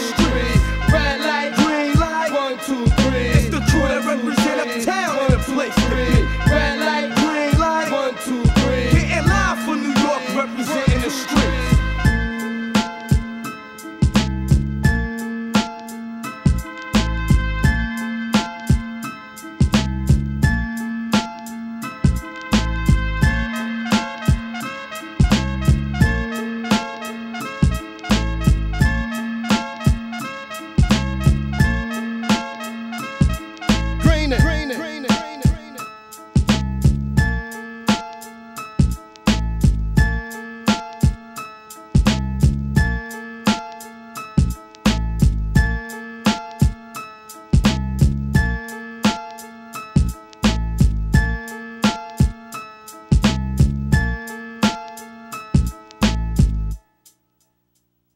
street.